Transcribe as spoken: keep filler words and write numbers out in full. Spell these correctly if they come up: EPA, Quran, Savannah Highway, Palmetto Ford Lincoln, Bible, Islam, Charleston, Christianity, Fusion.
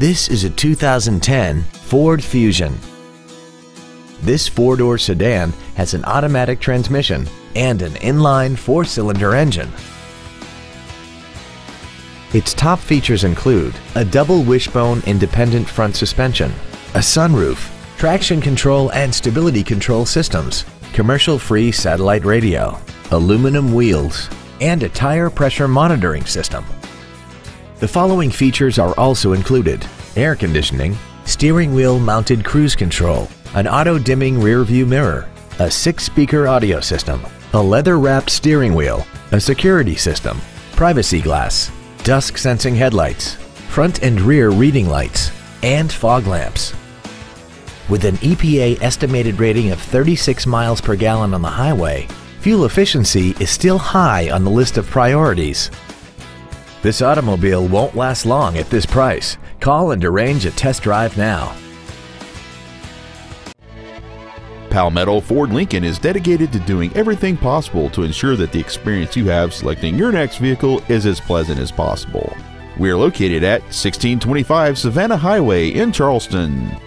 This is a two thousand ten Ford Fusion. This four-door sedan has an automatic transmission and an inline four-cylinder engine. Its top features include a double wishbone independent front suspension, a sunroof, traction control and stability control systems, commercial-free satellite radio, aluminum wheels, and a tire pressure monitoring system. The following features are also included: air conditioning, steering wheel mounted cruise control, an auto-dimming rear-view mirror, a six-speaker audio system, a leather-wrapped steering wheel, a security system, privacy glass, dusk-sensing headlights, front and rear reading lights, and fog lamps. With an E P A estimated rating of thirty-six miles per gallon on the highway, fuel efficiency is still high on the list of priorities. This automobile won't last long at this price. Call and arrange a test drive now. Palmetto Ford Lincoln is dedicated to doing everything possible to ensure that the experience you have selecting your next vehicle is as pleasant as possible. We are located at sixteen twenty-five Savannah Highway in Charleston.